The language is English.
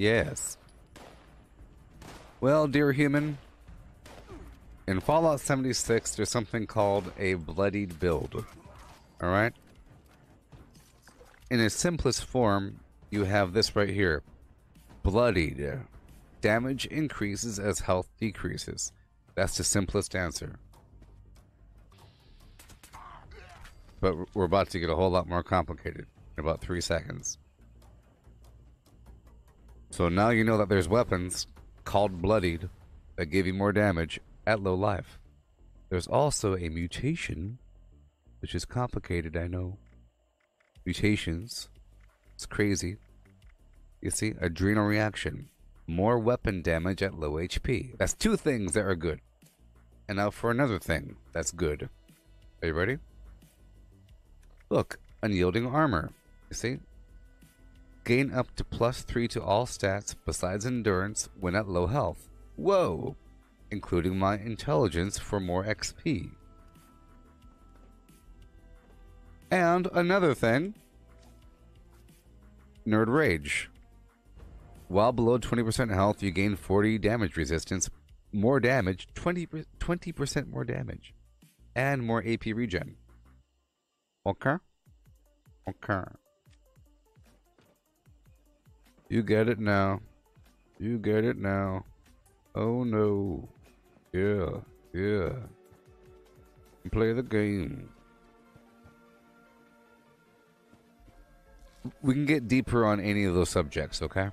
Yes. Well, dear human, in Fallout 76, there's something called a bloodied build. Alright? In its simplest form, you have this right here. Bloodied. Damage increases as health decreases. That's the simplest answer. But we're about to get a whole lot more complicated in about 3 seconds. So now you know that there's weapons called bloodied that give you more damage at low life. There's also a mutation, which is complicated, I know. Mutations. It's crazy. You see, adrenal reaction. More weapon damage at low HP. That's two things that are good. And now for another thing that's good. Are you ready? Look, unyielding armor. You see? Gain up to +3 to all stats besides endurance when at low health. Whoa! Including my intelligence for more XP. And another thing. Nerd Rage. While below 20% health, you gain 40 damage resistance. More damage. 20% more damage. And more AP regen. Okay? Okay. You get it now. You get it now. Oh no. Yeah. Yeah. Play the game. We can get deeper on any of those subjects, okay?